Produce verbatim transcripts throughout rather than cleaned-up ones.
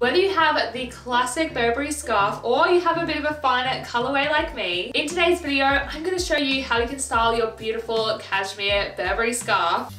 Whether you have the classic Burberry scarf or you have a bit of a finer colorway like me, in today's video, I'm going to show you how you can style your beautiful cashmere Burberry scarf.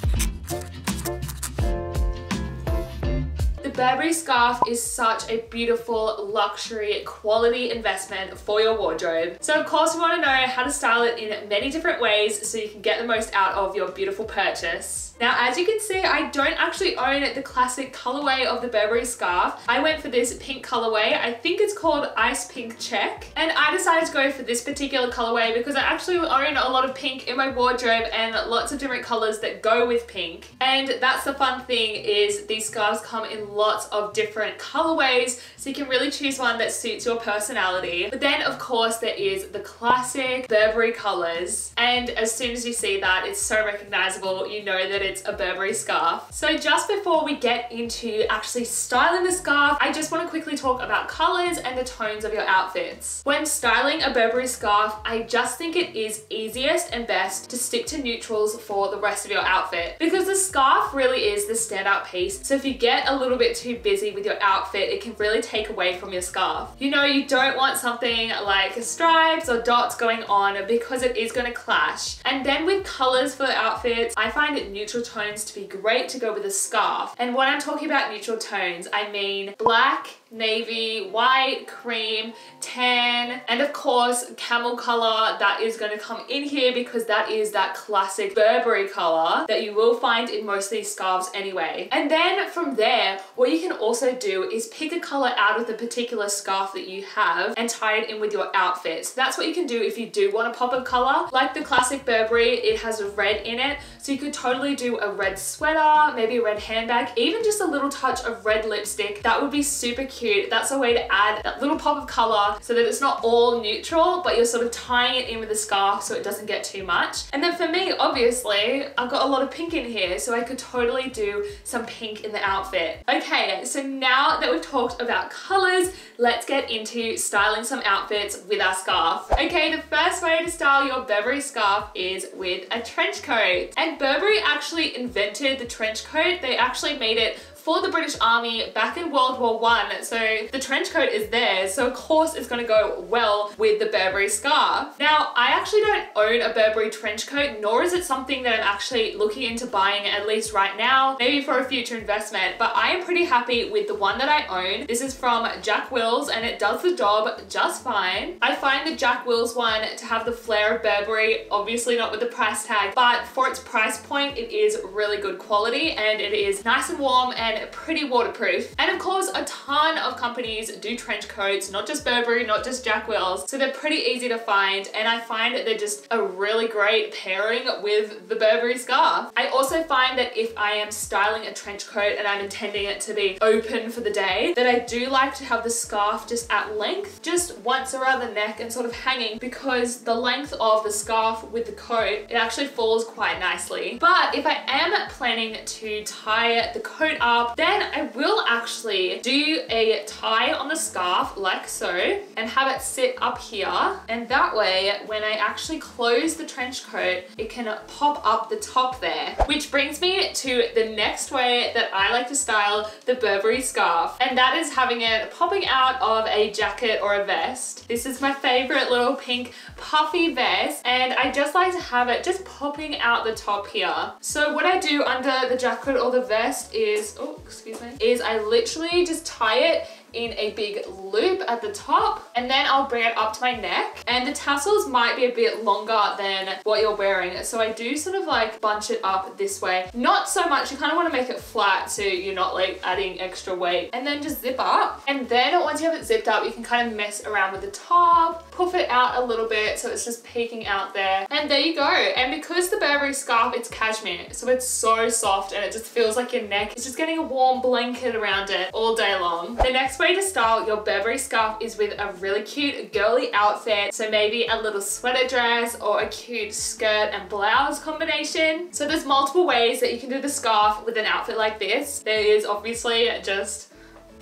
The Burberry scarf is such a beautiful luxury quality investment for your wardrobe. So of course we want to know how to style it in many different ways so you can get the most out of your beautiful purchase. Now as you can see, I don't actually own the classic colorway of the Burberry scarf. I went for this pink colorway. I think it's called Ice Pink Check, and I decided to go for this particular colorway because I actually own a lot of pink in my wardrobe and lots of different colors that go with pink. And that's the fun thing, is these scarves come in lots lots of different colorways, so you can really choose one that suits your personality. But then of course there is the classic Burberry colors, and as soon as you see that, it's so recognizable, you know that it's a Burberry scarf. So just before we get into actually styling the scarf, I just want to quickly talk about colors and the tones of your outfits. When styling a Burberry scarf, I just think it is easiest and best to stick to neutrals for the rest of your outfit, because the scarf really is the standout piece. So if you get a little bit too busy with your outfit, it can really take away from your scarf. You know, you don't want something like stripes or dots going on because it is going to clash. And then with colors for the outfits, I find it neutral tones to be great to go with a scarf. And when I'm talking about neutral tones, I mean black, navy, white, cream, tan, and of course camel color. That is going to come in here because that is that classic Burberry color that you will find in most of these scarves anyway. And then from there, what you can also do is pick a color out of the particular scarf that you have and tie it in with your outfit. So that's what you can do if you do want to pop a color. Like the classic Burberry, it has a red in it, so you could totally do a red sweater, maybe a red handbag, even just a little touch of red lipstick. That would be super cute. Cute. That's a way to add that little pop of color so that it's not all neutral, but you're sort of tying it in with a scarf so it doesn't get too much. And then for me, obviously, I've got a lot of pink in here, so I could totally do some pink in the outfit. Okay, so now that we've talked about colors, let's get into styling some outfits with our scarf. Okay, the first way to style your Burberry scarf is with a trench coat. And Burberry actually invented the trench coat. They actually made it for the British Army back in World War One. So the trench coat is theirs, so of course it's gonna go well with the Burberry scarf. Now, I actually don't own a Burberry trench coat, nor is it something that I'm actually looking into buying, at least right now, maybe for a future investment, but I am pretty happy with the one that I own. This is from Jack Wills, and it does the job just fine. I find the Jack Wills one to have the flair of Burberry, obviously not with the price tag, but for its price point, it is really good quality, and it is nice and warm and pretty waterproof. And of course, a ton of companies do trench coats, not just Burberry, not just Jack Wills, so they're pretty easy to find, and I find that they're just a really great pairing with the Burberry scarf. I also find that if I am styling a trench coat and I'm intending it to be open for the day, that I do like to have the scarf just at length, just once around the neck and sort of hanging, because the length of the scarf with the coat, it actually falls quite nicely. But if I am planning to tie the coat up, then I will actually do a tie on the scarf like so and have it sit up here, and that way when I actually close the trench coat, it can pop up the top there. Which brings me to the next way that I like to style the Burberry scarf, and that is having it popping out of a jacket or a vest. This is my favorite little pink puffy vest, and I just like to have it just popping out the top here. So what I do under the jacket or the vest is, oh, excuse me, is I literally just tie it in a big loop at the top, and then I'll bring it up to my neck, and the tassels might be a bit longer than what you're wearing, so I do sort of like bunch it up this way. Not so much, you kind of want to make it flat so you're not like adding extra weight, and then just zip up. And then once you have it zipped up, you can kind of mess around with the top, puff it out a little bit so it's just peeking out there, and there you go. And because the Burberry scarf, it's cashmere, so it's so soft and it just feels like your neck is just getting a warm blanket around it all day long. The next way to style your Burberry scarf is with a really cute girly outfit, so maybe a little sweater dress or a cute skirt and blouse combination. So there's multiple ways that you can do the scarf with an outfit like this. There is obviously just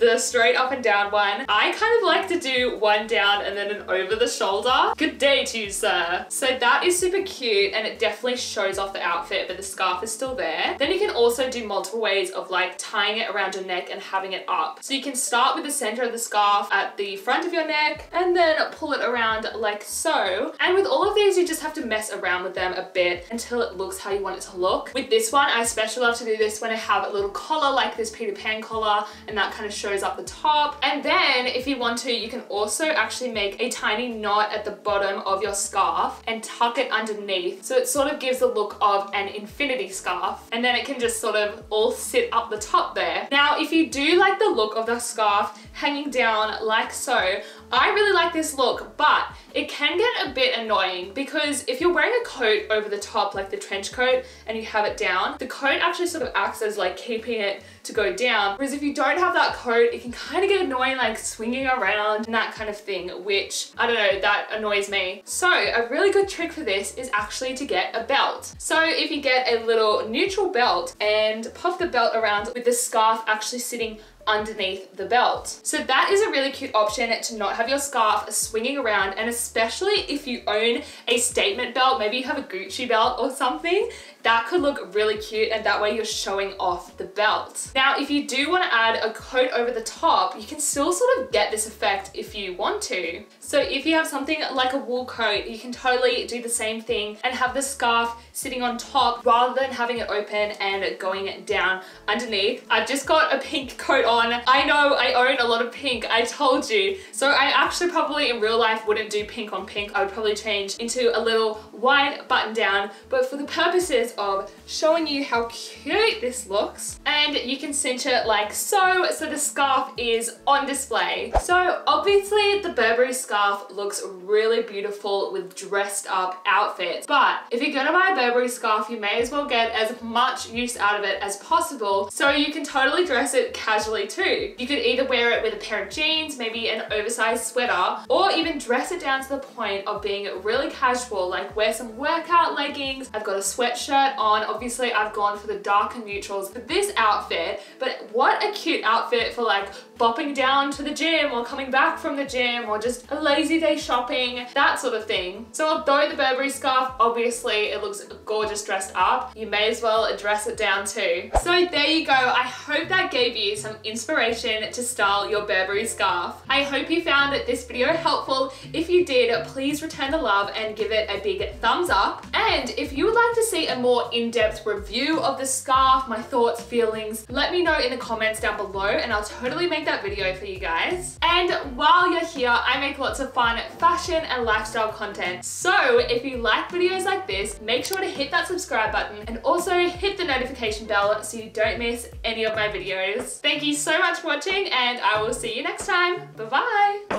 the straight up and down one. I kind of like to do one down and then an over the shoulder. Good day to you, sir. So that is super cute and it definitely shows off the outfit, but the scarf is still there. Then you can also do multiple ways of like tying it around your neck and having it up. So you can start with the center of the scarf at the front of your neck and then pull it around like so. And with all of these, you just have to mess around with them a bit until it looks how you want it to look. With this one, I especially love to do this when I have a little collar like this Peter Pan collar, and that kind of shows up the top. And then if you want to, you can also actually make a tiny knot at the bottom of your scarf and tuck it underneath. So it sort of gives the look of an infinity scarf, and then it can just sort of all sit up the top there. Now, if you do like the look of the scarf hanging down like so, I really like this look, but it can get a bit annoying because if you're wearing a coat over the top, like the trench coat, and you have it down, the coat actually sort of acts as like keeping it to go down. Whereas if you don't have that coat, it can kind of get annoying, like swinging around and that kind of thing, which I don't know, that annoys me. So a really good trick for this is actually to get a belt. So if you get a little neutral belt and pop the belt around with the scarf actually sitting underneath the belt. So that is a really cute option to not have your scarf swinging around, and especially if you own a statement belt, maybe you have a Gucci belt or something, that could look really cute, and that way you're showing off the belt. Now, if you do want to add a coat over the top, you can still sort of get this effect if you want to. So if you have something like a wool coat, you can totally do the same thing and have the scarf sitting on top rather than having it open and going down underneath. I've just got a pink coat on. I know I own a lot of pink, I told you. So I actually probably in real life wouldn't do pink on pink. I would probably change into a little wide button down, but for the purposes of showing you how cute this looks, and you can cinch it like so, so the scarf is on display. So obviously the Burberry scarf looks really beautiful with dressed up outfits, but if you're gonna buy a Burberry scarf, you may as well get as much use out of it as possible, so you can totally dress it casually too. You could either wear it with a pair of jeans, maybe an oversized sweater, or even dress it down to the point of being really casual, like wear some workout leggings. I've got a sweatshirt on. Obviously I've gone for the darker neutrals for this outfit, but what a cute outfit for like bopping down to the gym or coming back from the gym or just a lazy day shopping, that sort of thing. So although the Burberry scarf, obviously it looks gorgeous dressed up, you may as well dress it down too. So there you go. I hope that gave you some inspiration to style your Burberry scarf. I hope you found this video helpful. If you did, please return the love and give it a big thumbs up. And if you would like to see a more in-depth review of the scarf, my thoughts, feelings, let me know in the comments down below and I'll totally make that video for you guys. And while you're here, I make lots of fun fashion and lifestyle content. So if you like videos like this, make sure to hit that subscribe button and also hit the notification bell so you don't miss any of my videos. Thank you so much for watching and I will see you next time. Bye bye.